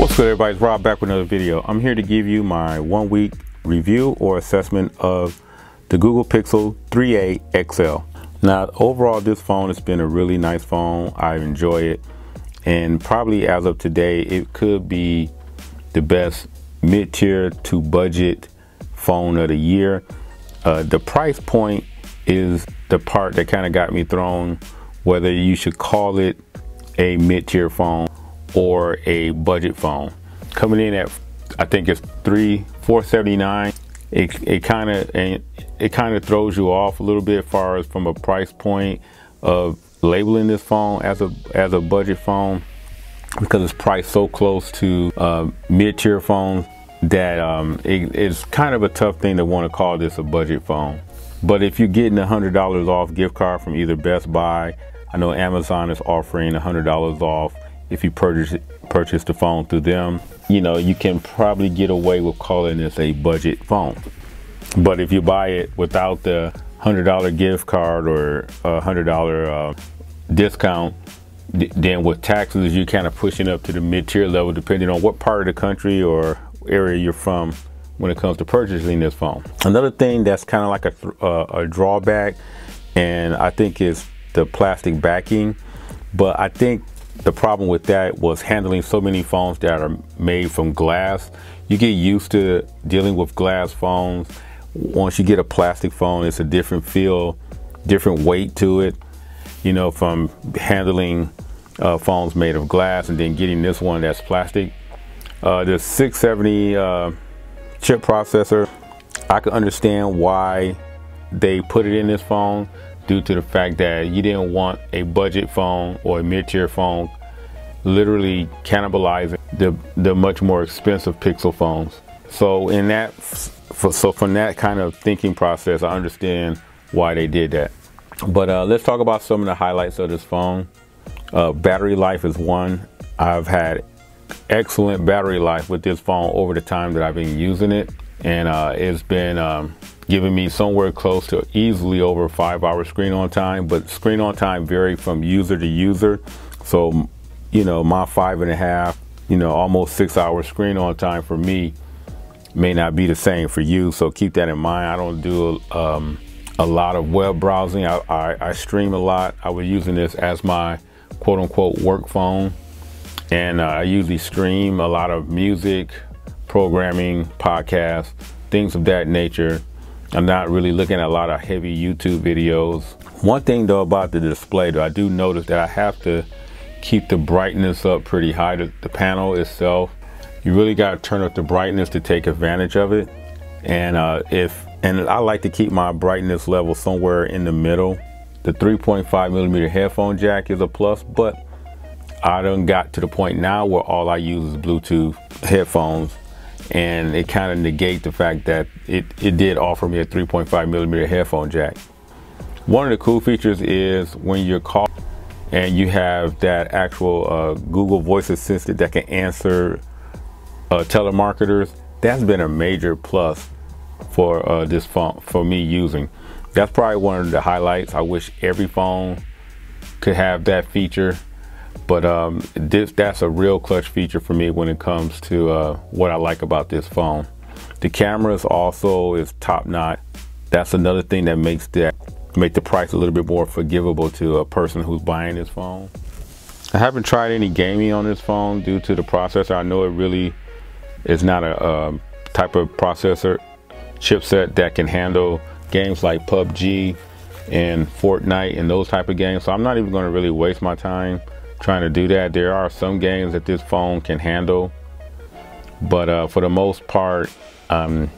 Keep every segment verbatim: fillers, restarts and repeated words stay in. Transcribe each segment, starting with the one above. What's good, everybody? It's Rob back with another video. I'm here to give you my one week review or assessment of the Google Pixel three A X L. Now, overall, this phone has been a really nice phone. I enjoy it. And probably as of today, it could be the best mid-tier to budget phone of the year. Uh, the price point is the part that kind of got me thrown, whether you should call it a mid-tier phone or a budget phone. Coming in at, I think it's three four seventy-nine, it it kind of and it kind of throws you off a little bit as far as from a price point of labeling this phone as a as a budget phone, because it's priced so close to uh, mid-tier phones that um, it, it's kind of a tough thing to want to call this a budget phone. But if you're getting a hundred dollars off gift card from either Best Buy, I know Amazon is offering a hundred dollars off if you purchase purchase the phone through them, you know, you can probably get away with calling this a budget phone. But if you buy it without the one hundred dollar gift card or one hundred dollar uh, discount, th then with taxes, you're kind of pushing up to the mid-tier level, depending on what part of the country or area you're from when it comes to purchasing this phone. Another thing that's kind of like a, th uh, a drawback, and I think is the plastic backing, but I think the problem with that was handling so many phones that are made from glass. You get used to dealing with glass phones. Once you get a plastic phone, it's a different feel, different weight to it, you know, from handling uh, phones made of glass and then getting this one that's plastic. Uh, the six seventy uh, chip processor, I can understand why they put it in this phone, due to the fact that you didn't want a budget phone or a mid-tier phone literally cannibalizing the, the much more expensive Pixel phones. So in that, so from that kind of thinking process, I understand why they did that. But uh, let's talk about some of the highlights of this phone. Uh, battery life is one. I've had excellent battery life with this phone over the time that I've been using it. And uh, it's been um, giving me somewhere close to easily over five hour screen on time, but screen on time varied from user to user. So, you know, my five and a half, you know, almost six hour screen on time for me may not be the same for you. So keep that in mind. I don't do um, a lot of web browsing. I, I, I stream a lot. I was using this as my quote unquote work phone. And uh, I usually stream a lot of music, programming, podcasts, things of that nature. I'm not really looking at a lot of heavy YouTube videos. One thing though about the display, though, I do notice that I have to keep the brightness up pretty high. The, the panel itself, you really got to turn up the brightness to take advantage of it. And uh, if and I like to keep my brightness level somewhere in the middle. The three point five millimeter headphone jack is a plus, but I done got to the point now where all I use is Bluetooth headphones. And it kind of negates the fact that it, it did offer me a three point five millimeter headphone jack. One of the cool features is when you're calling and you have that actual uh, Google Voice Assistant that can answer uh, telemarketers, that's been a major plus for uh, this phone, for me using. That's probably one of the highlights. I wish every phone could have that feature. But um, this, that's a real clutch feature for me when it comes to uh, what I like about this phone. The cameras also is top notch. That's another thing that makes that make the price a little bit more forgivable to a person who's buying this phone. I haven't tried any gaming on this phone due to the processor. I know it really is not a, a type of processor chipset that can handle games like P U B G and Fortnite and those type of games. So I'm not even going to really waste my time trying to do that. There are some games that this phone can handle, but uh, for the most part, um,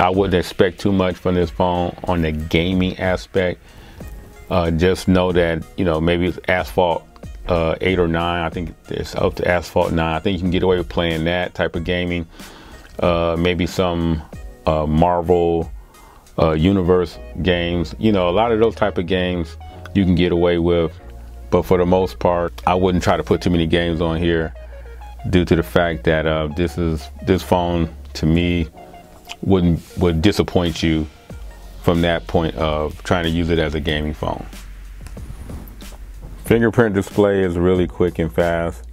I wouldn't expect too much from this phone on the gaming aspect. Uh, just know that, you know, maybe it's Asphalt uh, eight or nine. I think it's up to Asphalt nine. I think you can get away with playing that type of gaming. Uh, maybe some uh, Marvel uh, Universe games. You know, a lot of those type of games you can get away with. But for the most part, I wouldn't try to put too many games on here due to the fact that uh, this is this phone to me wouldn't would disappoint you from that point of trying to use it as a gaming phone. Fingerprint display is really quick and fast.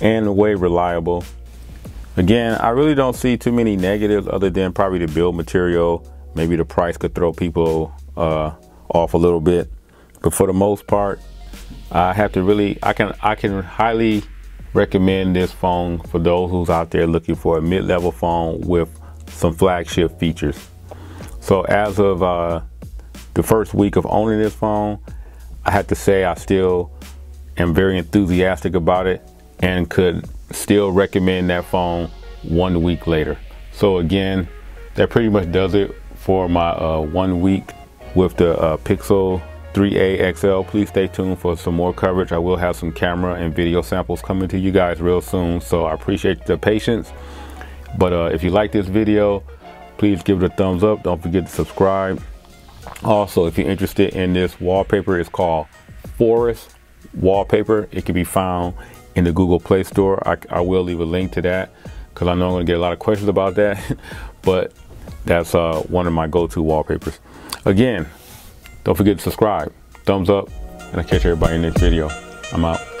and way reliable. Again, I really don't see too many negatives other than probably the build material. Maybe the price could throw people uh, off a little bit, but for the most part, I have to really, I can, I can highly recommend this phone for those who's out there looking for a mid-level phone with some flagship features. So as of uh, the first week of owning this phone, I have to say I still am very enthusiastic about it and could still recommend that phone one week later. So again, that pretty much does it for my uh, one week with the uh, Pixel three A X L. Please stay tuned for some more coverage. I will have some camera and video samples coming to you guys real soon, so I appreciate the patience. But uh, if you like this video, please give it a thumbs up. Don't forget to subscribe. Also, if you're interested in this wallpaper, it's called Forest Wallpaper. It can be found in the Google Play Store. I, I will leave a link to that because I know I'm going to get a lot of questions about that. But that's uh, one of my go-to wallpapers. Again, don't forget to subscribe, thumbs up, and I'll catch everybody in the next video. I'm out.